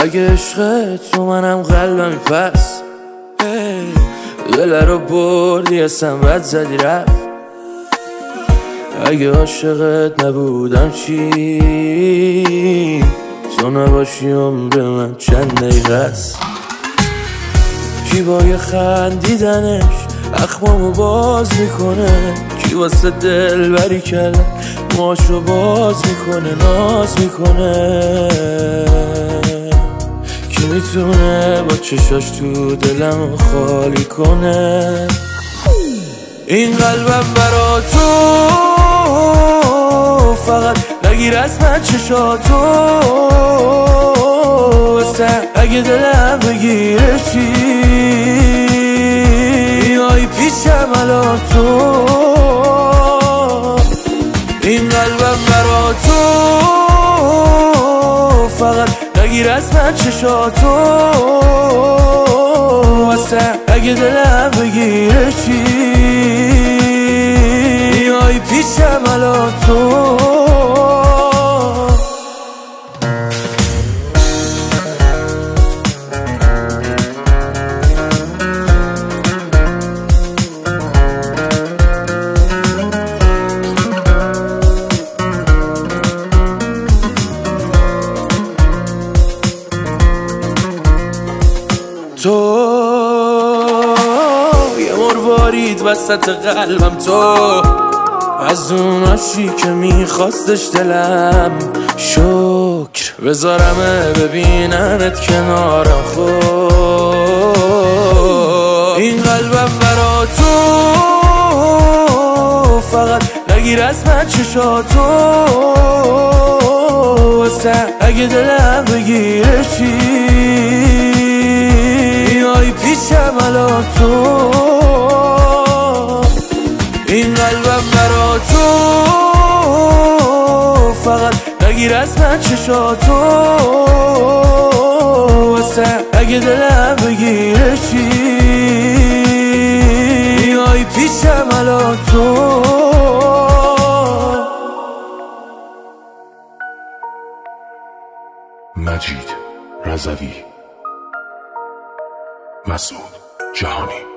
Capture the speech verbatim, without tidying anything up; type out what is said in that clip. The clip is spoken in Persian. اگه عشق تو منم قلبمی پس، دل رو بردی ازم بد زدی رفت. اگه عاشقت نبودم چی؟ تو نباشی عمر من چند دقیقه است. کی با یه خندیدنش اخمامو باز میکنه، کی واسه دل بری کرده ماشو باز میکنه، ناز میکنه. کی میتونه با چشاش تو دلمو خالی کنه؟ این قلبم برا تو، فقط نگیر از من چشاتو. اگه دلم بگیره چی؟ بیای پیشم الان تو. این قلبم برا تو، فقط نگیر از من چشاتو. اگه دلم بگیره چی؟ بیای پیشم الان تو. وسط قلبم تو، از اون عاشقی که میخواستش دلم. شکر بذارمه ببیننت کنارم خود. این قلبم برا تو، فقط نگیر از من چشاتو. اگه دلم بگیره چی؟ بیای پیشم الان تو. این قلبم برا تو، فقط نگیر از من چشاتو. اگه دلم بگیره چی؟ بیای پیشم الان تو. مجید رضوی، مسعود جهانی.